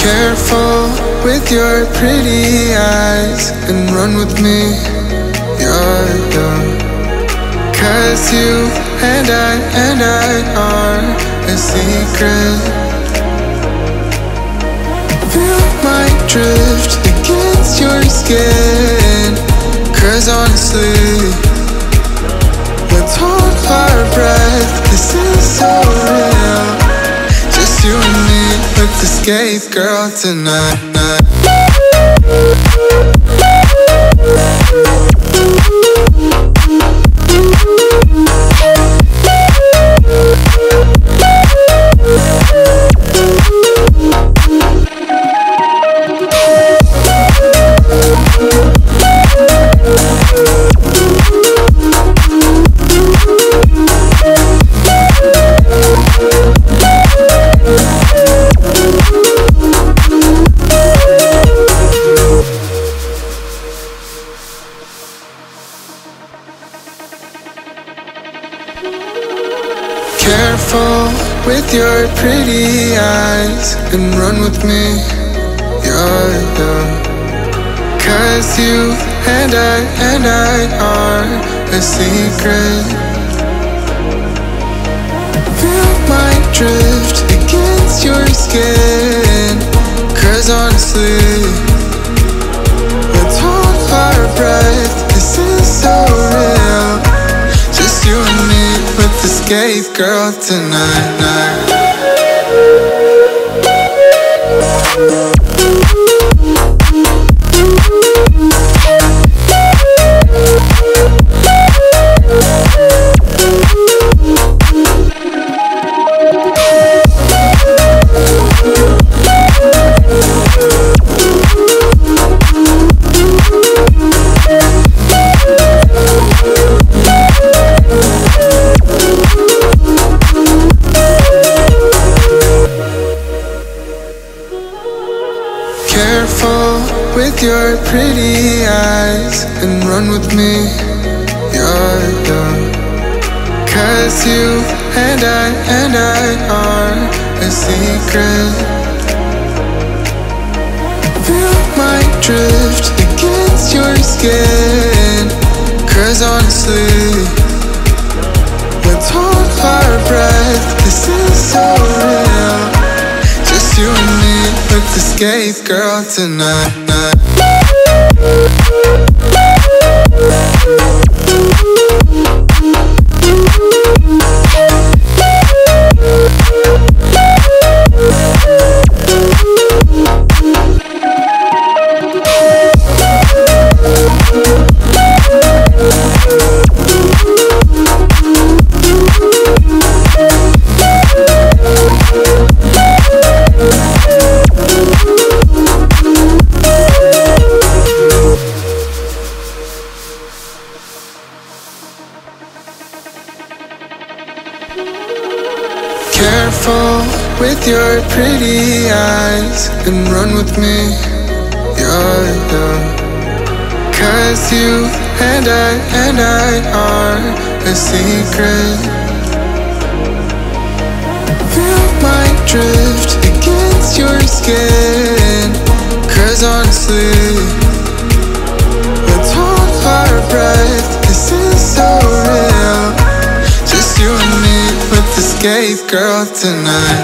Careful with your pretty eyes and run with me, yeah. 'Cause you and I are a secret. Feel my drift against your skin, 'cause honestly, let's hold our breath, this is so real. Just you and me, let's escape, girl, tonight. Careful with your pretty eyes and run with me, yeah. 'Cause you and I are a secret. Feel my drift against your skin, 'cause honestly, let's hold our breath, this is so real. Just you and me, let's escape, girl, tonight, night. Careful with your pretty eyes and run with me, yeah. 'Cause you and I are a secret. Feel my drift against your skin, 'cause honestly, let's hold our breath, this is so real. Just you and me, let's escape, girl, tonight, Careful with your pretty eyes and run with me, yeah. 'Cause you and I are a secret. Feel my drift against your skin, 'cause honestly, let's hold our breath, this is so real. Just you and me, let's escape, girl, tonight.